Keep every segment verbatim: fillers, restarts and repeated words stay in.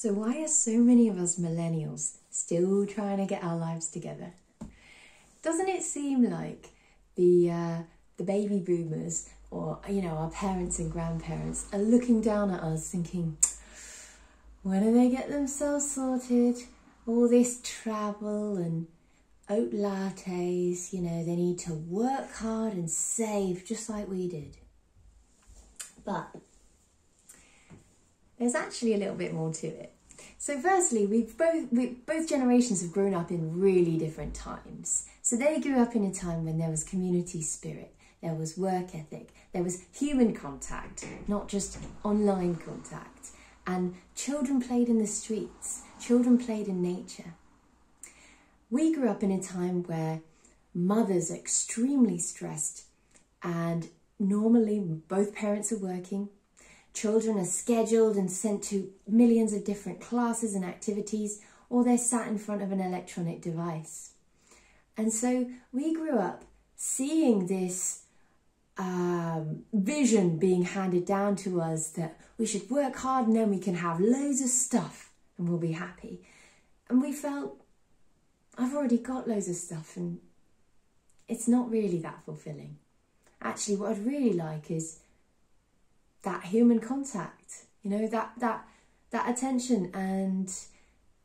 So why are so many of us millennials still trying to get our lives together? Doesn't it seem like the uh, the baby boomers, or you know, our parents and grandparents are looking down at us thinking, when do they get themselves sorted? All this travel and oat lattes, you know, they need to work hard and save just like we did. But there's actually a little bit more to it. So firstly, we've both, we, both generations have grown up in really different times. So they grew up in a time when there was community spirit, there was work ethic, there was human contact, not just online contact. And children played in the streets, children played in nature. We grew up in a time where mothers are extremely stressed and normally both parents are working. Children are scheduled and sent to millions of different classes and activities, or they're sat in front of an electronic device. And so we grew up seeing this um, vision being handed down to us that we should work hard and then we can have loads of stuff and we'll be happy. And we felt, I've already got loads of stuff and it's not really that fulfilling. Actually, what I'd really like is that human contact, you know, that, that, that attention and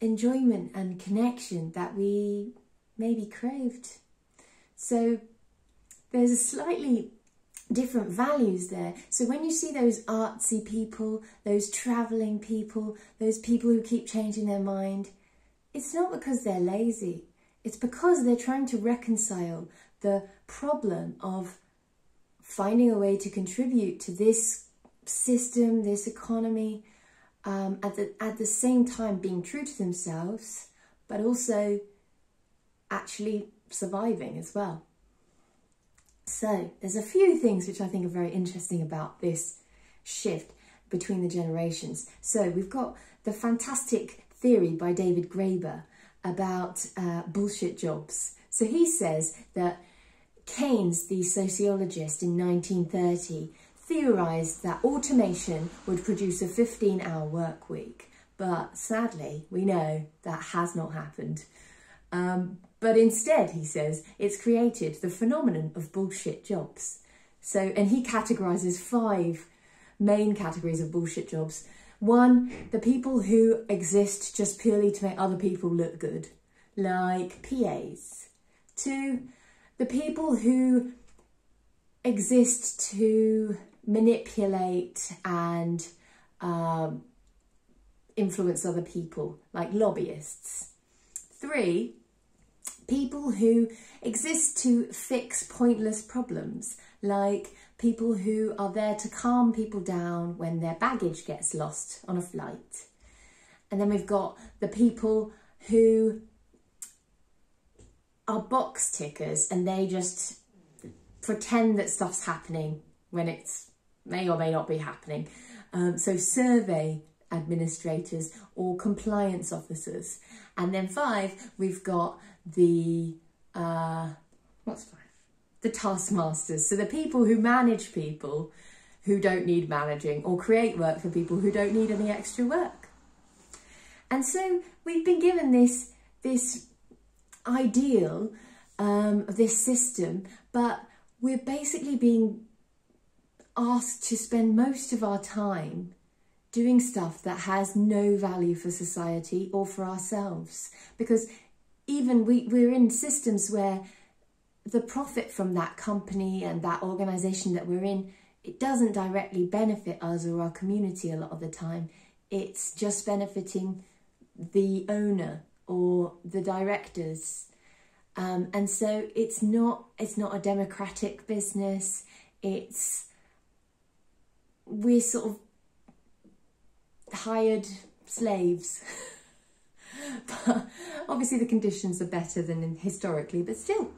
enjoyment and connection that we maybe craved. So there's a slightly different values there. So when you see those artsy people, those traveling people, those people who keep changing their mind, it's not because they're lazy. It's because they're trying to reconcile the problem of finding a way to contribute to this system, this economy, um, at the, at the same time being true to themselves, but also actually surviving as well. So there's a few things which I think are very interesting about this shift between the generations. So we've got the fantastic theory by David Graeber about uh, bullshit jobs. So he says that Keynes, the sociologist, in nineteen thirty, theorised that automation would produce a fifteen hour work week. But sadly, we know that has not happened. Um, but instead, he says, it's created the phenomenon of bullshit jobs. So, and he categorises five main categories of bullshit jobs. One, the people who exist just purely to make other people look good, like P As. Two, the people who exist to manipulate and um, influence other people, like lobbyists. Three, people who exist to fix pointless problems, like people who are there to calm people down when their baggage gets lost on a flight. And then we've got the people who are box tickers and they just pretend that stuff's happening when it's may or may not be happening. Um, so survey administrators or compliance officers. And then five, we've got the, uh, what's five? The taskmasters. So the people who manage people who don't need managing, or create work for people who don't need any extra work. And so we've been given this, this ideal um, of this system, but we're basically being asked to spend most of our time doing stuff that has no value for society or for ourselves. Because even we, we're in systems where the profit from that company and that organisation that we're in, it doesn't directly benefit us or our community a lot of the time. It's just benefiting the owner or the directors. Um, and so it's not, it's not a democratic business. It's, we're sort of hired slaves. But obviously the conditions are better than historically, but still.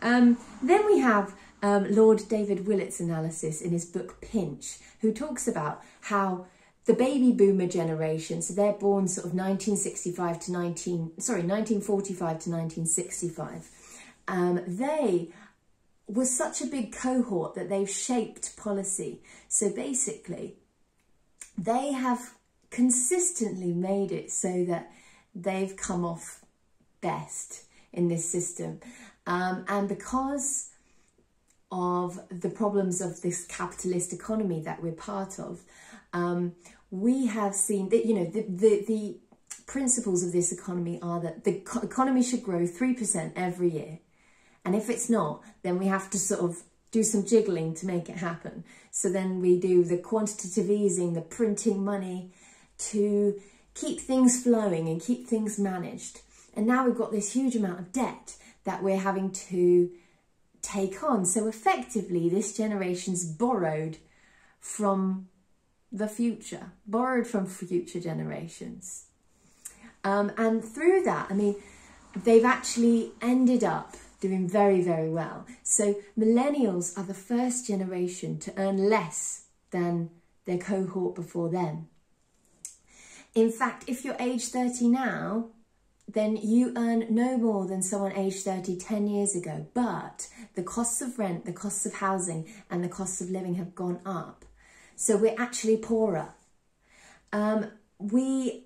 Um, then we have um, Lord David Willetts' analysis in his book Pinch, who talks about how the baby boomer generation, so they're born sort of nineteen sixty-five to nineteen, sorry, nineteen forty-five to nineteen sixty-five. Um, they were such a big cohort that they've shaped policy. So basically, they have consistently made it so that they've come off best in this system. Um, and because of the problems of this capitalist economy that we're part of, um, we have seen that, you know, the, the, the principles of this economy are that the economy should grow three percent every year. And if it's not, then we have to sort of do some jiggling to make it happen. So then we do the quantitative easing, the printing money to keep things flowing and keep things managed. And now we've got this huge amount of debt that we're having to take on. So effectively, this generation's borrowed from the future, borrowed from future generations. Um, and through that, I mean, they've actually ended up doing very, very well. So millennials are the first generation to earn less than their cohort before them. In fact, if you're age thirty now, then you earn no more than someone age thirty ten years ago. But the costs of rent, the costs of housing, and the costs of living have gone up. So we're actually poorer. Um, we,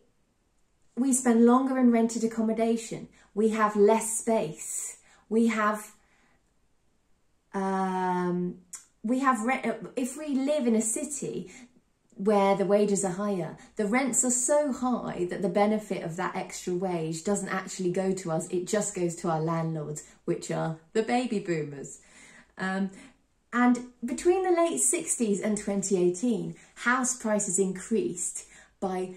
we spend longer in rented accommodation. We have less space. We have, um, we have rent. If we live in a city where the wages are higher, the rents are so high that the benefit of that extra wage doesn't actually go to us. It just goes to our landlords, which are the baby boomers. Um, and between the late sixties and twenty eighteen, house prices increased by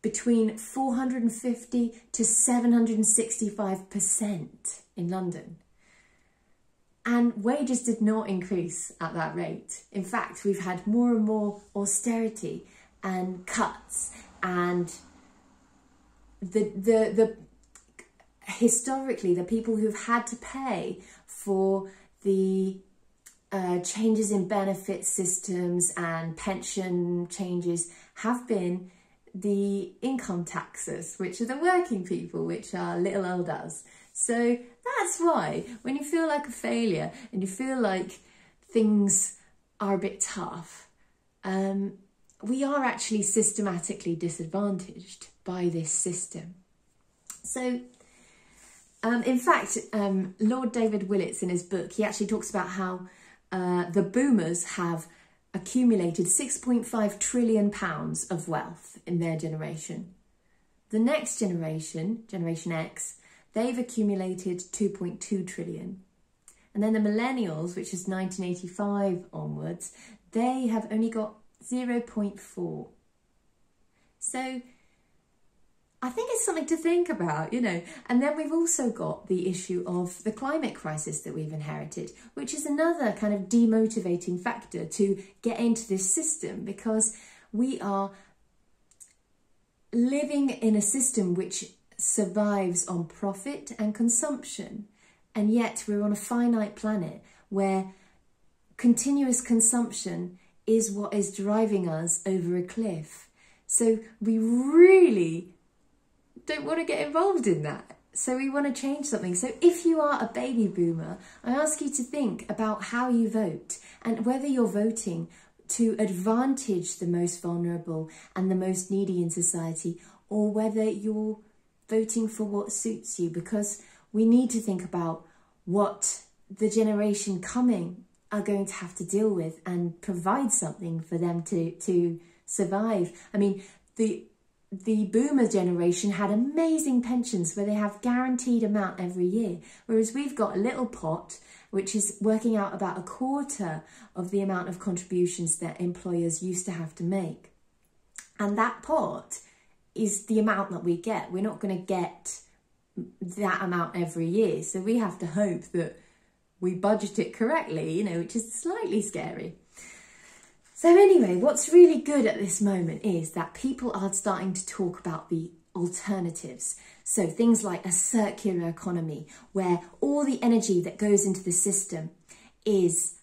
between four hundred fifty to seven hundred sixty-five percent in London. And wages did not increase at that rate. In fact, we've had more and more austerity and cuts, and the, the, the, historically, the people who've had to pay for the uh, changes in benefit systems and pension changes have been the income taxers, which are the working people, which are little old us. So that's why when you feel like a failure and you feel like things are a bit tough, um, we are actually systematically disadvantaged by this system. So um, in fact, um, Lord David Willetts in his book, he actually talks about how uh, the boomers have accumulated six point five trillion pounds of wealth in their generation. The next generation, Generation X, they've accumulated two point two trillion. And then the millennials, which is nineteen eighty-five onwards, they have only got zero point four. So I think it's something to think about, you know. And then we've also got the issue of the climate crisis that we've inherited, which is another kind of demotivating factor to get into this system, because we are living in a system which survives on profit and consumption, and yet we're on a finite planet where continuous consumption is what is driving us over a cliff. So we really don't want to get involved in that. So we want to change something. So if you are a baby boomer, I ask you to think about how you vote and whether you're voting to advantage the most vulnerable and the most needy in society, or whether you're voting for what suits you, because we need to think about what the generation coming are going to have to deal with and provide something for them to, to survive. I mean, the, the boomer generation had amazing pensions where they have guaranteed amount every year, whereas we've got a little pot which is working out about a quarter of the amount of contributions that employers used to have to make. And that pot is the amount that we get. We're not going to get that amount every year. So we have to hope that we budget it correctly, you know, which is slightly scary. So anyway, what's really good at this moment is that people are starting to talk about the alternatives. So things like a circular economy, where all the energy that goes into the system is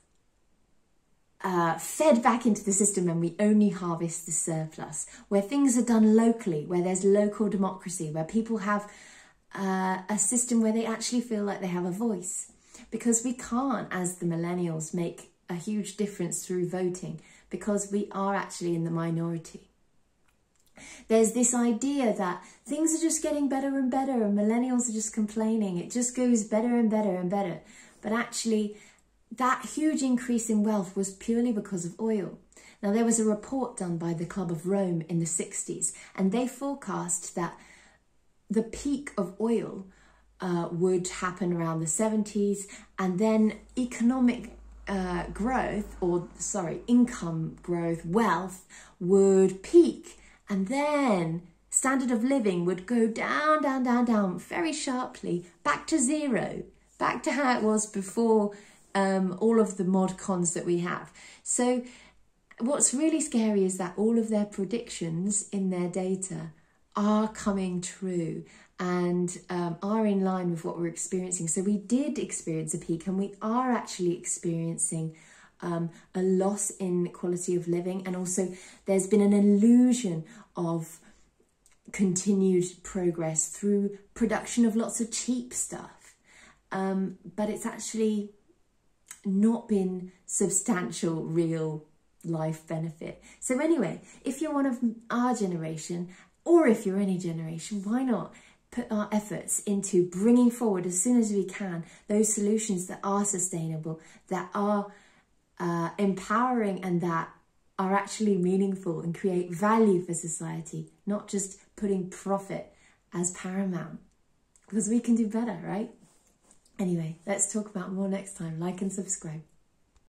Uh, fed back into the system and we only harvest the surplus, where things are done locally, where there's local democracy, where people have uh, a system where they actually feel like they have a voice. Because we can't, as the millennials, make a huge difference through voting, because we are actually in the minority. There's this idea that things are just getting better and better and millennials are just complaining. It just goes better and better and better. But actually, that huge increase in wealth was purely because of oil. Now, there was a report done by the Club of Rome in the sixties, and they forecast that the peak of oil uh, would happen around the seventies, and then economic uh, growth, or sorry, income growth, wealth, would peak, and then standard of living would go down, down, down, down very sharply, back to zero, back to how it was before um, all of the mod cons that we have. So what's really scary is that all of their predictions in their data are coming true and um, are in line with what we're experiencing. So we did experience a peak, and we are actually experiencing um, a loss in quality of living. And also there's been an illusion of continued progress through production of lots of cheap stuff. Um, but it's actually not been substantial, real life benefit. So anyway, if you're one of our generation, or if you're any generation, why not put our efforts into bringing forward as soon as we can those solutions that are sustainable, that are uh, empowering, and that are actually meaningful and create value for society, not just putting profit as paramount, because we can do better, right? Anyway, let's talk about more next time. Like and subscribe.